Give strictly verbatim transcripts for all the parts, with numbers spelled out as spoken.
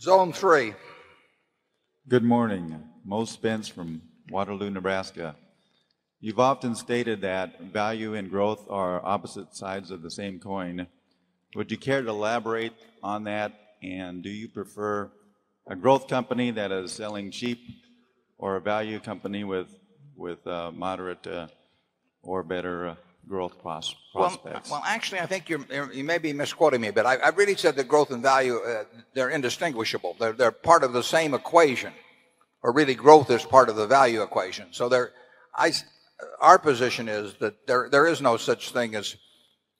Zone three. Good morning. Mo Spence from Waterloo, Nebraska. You've often stated that value and growth are opposite sides of the same coin. Would you care to elaborate on that? And do you prefer a growth company that is selling cheap or a value company with, with uh, moderate uh, or better uh, growth pros prospects? Well, well, actually, I think you're, you may be misquoting me, but I, I really said that growth and value, uh, they're indistinguishable. They're, they're part of the same equation, or really growth is part of the value equation. So they're, I, our position is that there, there is no such thing as,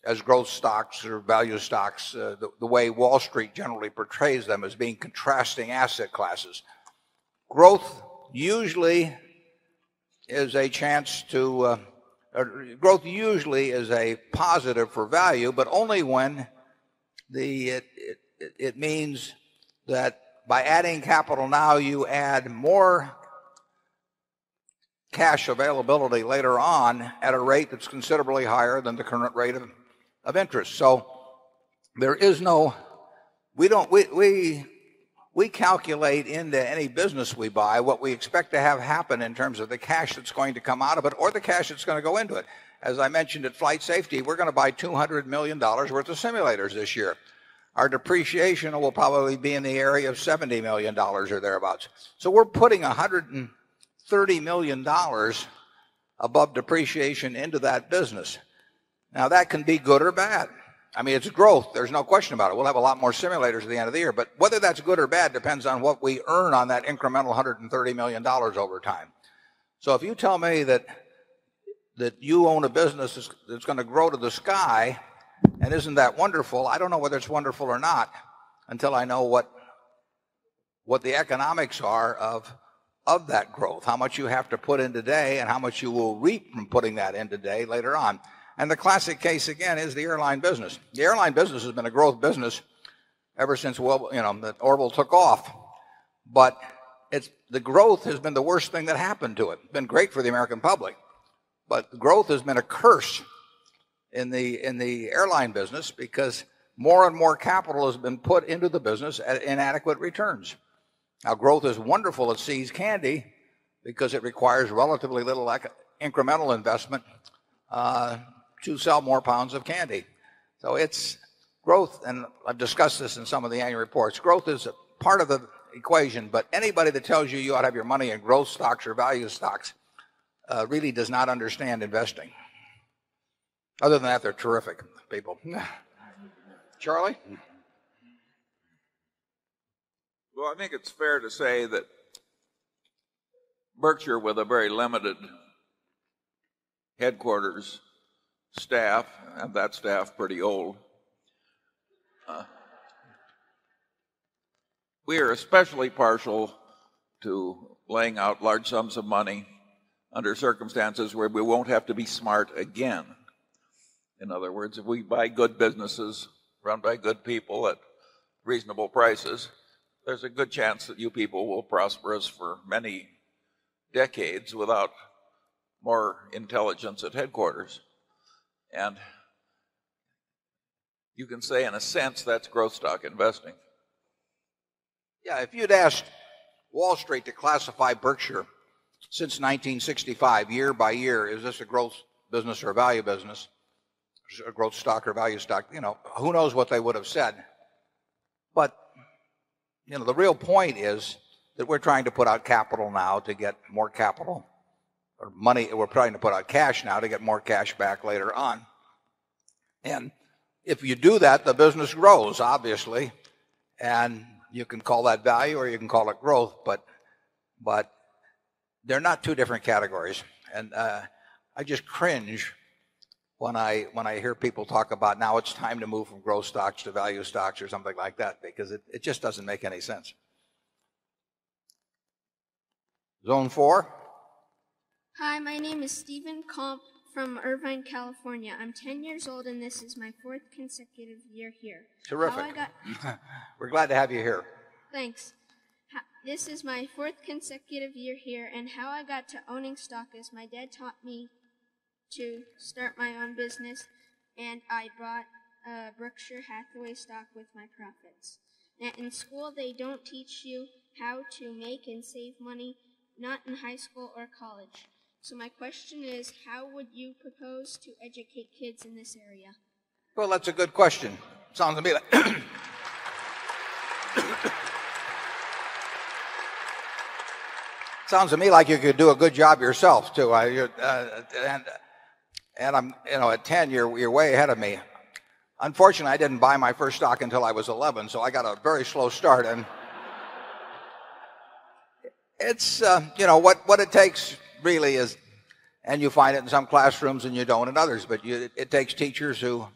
as growth stocks or value stocks, uh, the, the way Wall Street generally portrays them as being contrasting asset classes. Growth usually is a chance to, uh, or growth usually is a positive for value, but only when the, it, it, it means that by adding capital now, you add more cash availability later on at a rate that's considerably higher than the current rate of, of interest. So there is no, we don't, we, we, we calculate into any business we buy what we expect to have happen in terms of the cash that's going to come out of it or the cash that's going to go into it. As I mentioned at Flight Safety, we're going to buy two hundred million dollars worth of simulators this year. Our depreciation will probably be in the area of seventy million dollars or thereabouts. So we're putting one hundred thirty million dollars above depreciation into that business. Now that can be good or bad. I mean, it's growth, there's no question about it. We'll have a lot more simulators at the end of the year, but whether that's good or bad depends on what we earn on that incremental one hundred thirty million dollars over time. So if you tell me that, that you own a business that's going to grow to the sky, and isn't that wonderful, I don't know whether it's wonderful or not until I know what, what the economics are of of that growth, how much you have to put in today and how much you will reap from putting that in today later on. And the classic case again is the airline business. The airline business has been a growth business ever since, well, you know, that Orville took off, but it's, the growth has been the worst thing that happened to it. It's been great for the American public, but growth has been a curse in the, in the airline business because more and more capital has been put into the business at inadequate returns. Now, growth is wonderful at See's Candy because it requires relatively little incremental investment uh, to sell more pounds of candy. So it's growth, and I've discussed this in some of the annual reports, growth is a part of the equation, but anybody that tells you you ought to have your money in growth stocks or value stocks uh, really does not understand investing. Other than that, they're terrific people. Charlie? Well, I think it's fair to say that Berkshire, with a very limited headquarters staff, and that staff pretty old, uh, we are especially partial to laying out large sums of money under circumstances where we won't have to be smart again. In other words, if we buy good businesses run by good people at reasonable prices, there's a good chance that you people will prosper us for many decades without more intelligence at headquarters. And you can say, in a sense, that's growth stock investing. Yeah, if you'd asked Wall Street to classify Berkshire since nineteen sixty-five, year by year, is this a growth business or a value business, a growth stock or value stock, you know, who knows what they would have said. But you know, the real point is that we're trying to put out capital now to get more capital, or money, we're trying to put out cash now to get more cash back later on. And if you do that, the business grows, obviously, and you can call that value or you can call it growth, but, but they're not two different categories. And uh, I just cringe when I, when I hear people talk about now it's time to move from growth stocks to value stocks or something like that, because it, it just doesn't make any sense. Zone four. Hi, my name is Stephen Komp from Irvine, California. I'm ten years old and this is my fourth consecutive year here. Terrific. How I got We're glad to have you here. Thanks. This is my fourth consecutive year here, and how I got to owning stock is my dad taught me to start my own business, and I bought uh, Berkshire Hathaway stock with my profits. that in school they don't teach you how to make and save money, not in high school or college. So my question is, how would you propose to educate kids in this area? Well, that's a good question. Sounds to me like... Sounds to me like you could do a good job yourself, too. I, uh, and, and I'm, you know, at ten, you're, you're way ahead of me. Unfortunately, I didn't buy my first stock until I was eleven, so I got a very slow start. And it's, uh, you know, what, what it takes really is, and you find it in some classrooms and you don't in others, but you, it, it takes teachers who,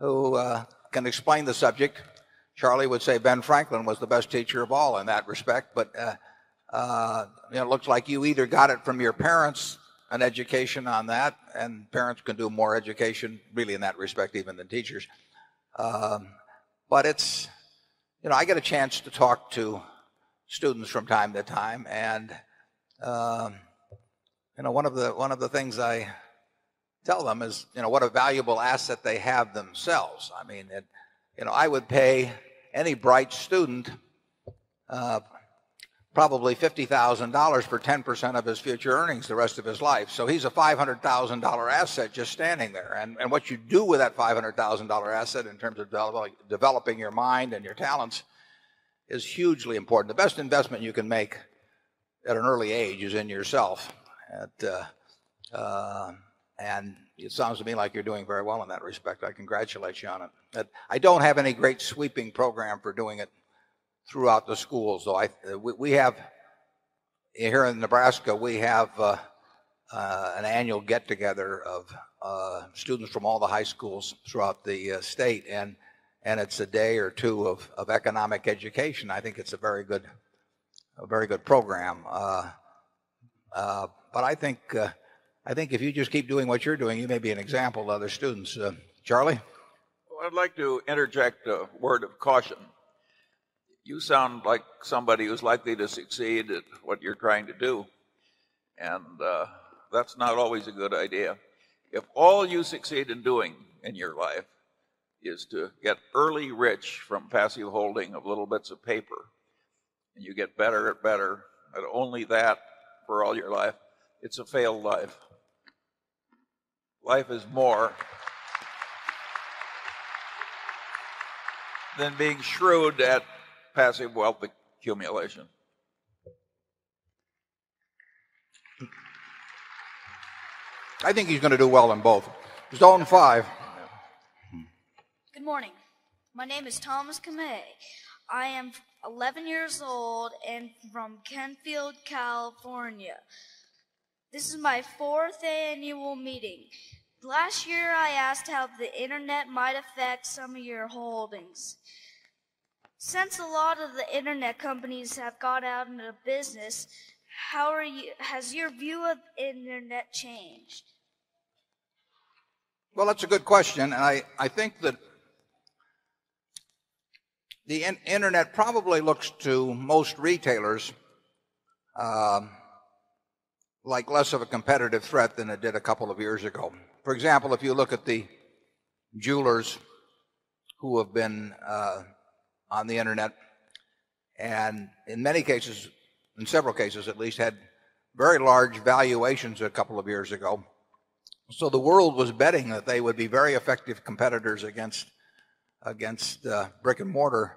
who uh, can explain the subject. Charlie would say Ben Franklin was the best teacher of all in that respect, but uh, uh, you know, it looks like you either got it from your parents, an education on that, and parents can do more education really in that respect even than teachers. Um, but it's, you know, I get a chance to talk to students from time to time, and um, you know, one of the one of the things I tell them is, you know, what a valuable asset they have themselves. I mean, it, you know, I would pay any bright student uh, probably fifty thousand dollars for ten percent of his future earnings the rest of his life. So he's a five hundred thousand dollar asset just standing there. And, and what you do with that five hundred thousand dollar asset in terms of develop, developing your mind and your talents is hugely important. The best investment you can make at an early age is in yourself. At, uh, uh, and it sounds to me like you're doing very well in that respect. I congratulate you on it. But I don't have any great sweeping program for doing it throughout the schools, though. I, we, we have, here in Nebraska, we have uh, uh, an annual get-together of uh, students from all the high schools throughout the uh, state, and, and it's a day or two of, of economic education. I think it's a very good, a very good program. Uh, uh, but I think, uh, I think if you just keep doing what you're doing, you may be an example to other students. Uh, Charlie? Well, I'd like to interject a word of caution. You sound like somebody who's likely to succeed at what you're trying to do, and uh, that's not always a good idea. If all you succeed in doing in your life is to get early rich from passive holding of little bits of paper, and you get better and better at only that for all your life, it's a failed life. Life is more than being shrewd at passive wealth accumulation. I think he's going to do well in both. Zone five. Good morning. My name is Thomas Kamei. I am eleven years old and from Kenfield, California. This is my fourth annual meeting. Last year I asked how the internet might affect some of your holdings. Since a lot of the internet companies have got out into business, how are you, has your view of internet changed? Well, that's a good question, and I, I think that the in internet probably looks to most retailers um, like less of a competitive threat than it did a couple of years ago. For example, if you look at the jewelers who have been uh, on the internet, and in many cases, in several cases at least, had very large valuations a couple of years ago. So the world was betting that they would be very effective competitors against, against uh, brick and mortar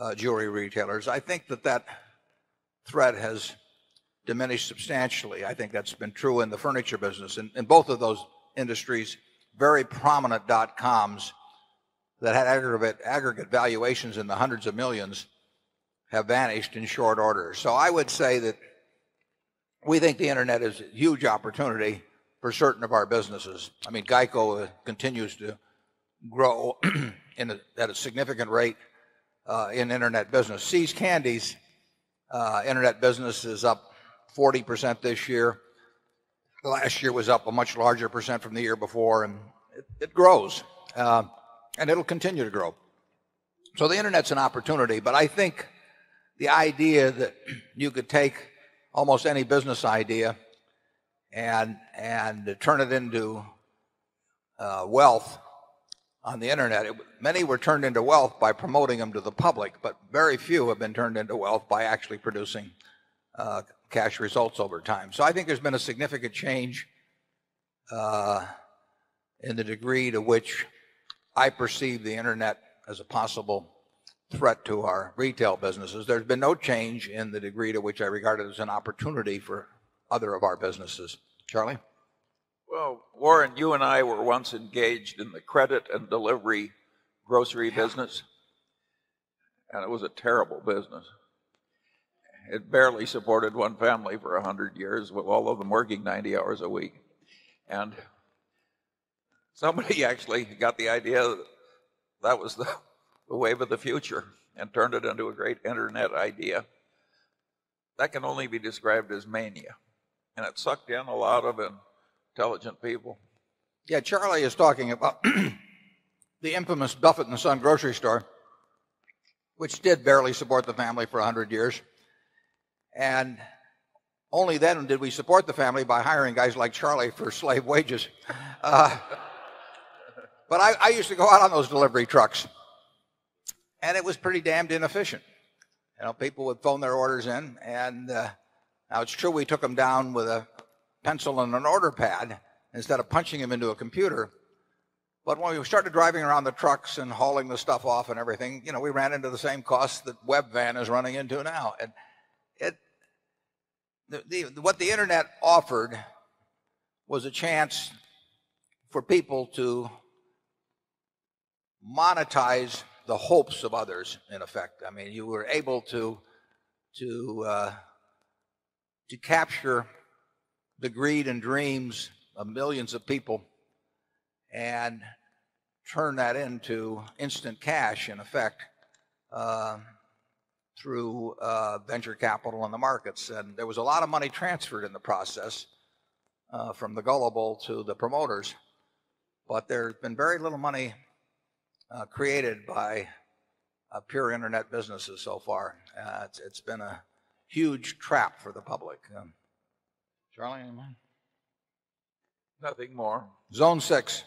uh, jewelry retailers. I think that that threat has diminished substantially. I think that's been true in the furniture business. In, in both of those industries, very prominent dot-coms that had aggregate, aggregate valuations in the hundreds of millions have vanished in short order. So I would say that we think the internet is a huge opportunity for certain of our businesses. I mean, Geico continues to grow in a, at a significant rate uh, in internet business. See's Candies uh, internet business is up forty percent this year. Last year was up a much larger percent from the year before, and it, it grows. Uh, And it'll continue to grow. So the internet's an opportunity, but I think the idea that you could take almost any business idea and and turn it into uh, wealth on the internet. It, many were turned into wealth by promoting them to the public, but very few have been turned into wealth by actually producing uh, cash results over time. So I think there's been a significant change uh, in the degree to which I perceive the internet as a possible threat to our retail businesses. There's been no change in the degree to which I regard it as an opportunity for other of our businesses. Charlie? Well, Warren, you and I were once engaged in the credit and delivery grocery yeah. business, and it was a terrible business. It barely supported one family for a hundred years, with all of them working ninety hours a week. And somebody actually got the idea that that was the the wave of the future and turned it into a great internet idea. That can only be described as mania. And it sucked in a lot of intelligent people. Yeah, Charlie is talking about the infamous Buffett and Son grocery store, which did barely support the family for a hundred years. And only then did we support the family by hiring guys like Charlie for slave wages. Uh, but I, I used to go out on those delivery trucks. And it was pretty damned inefficient. You know, people would phone their orders in, and uh, now it's true we took them down with a pencil and an order pad instead of punching them into a computer. But when we started driving around the trucks and hauling the stuff off and everything, you know, we ran into the same costs that Webvan is running into now. And it, the, the, what the internet offered was a chance for people to monetize the hopes of others, in effect. I mean, you were able to to uh, to capture the greed and dreams of millions of people and turn that into instant cash, in effect, uh, through uh, venture capital in the markets. And there was a lot of money transferred in the process uh, from the gullible to the promoters, but there's been very little money Uh, created by uh, pure internet businesses so far. Uh, it's, it's been a huge trap for the public. Um, Charlie, anyone? Nothing more. Zone six.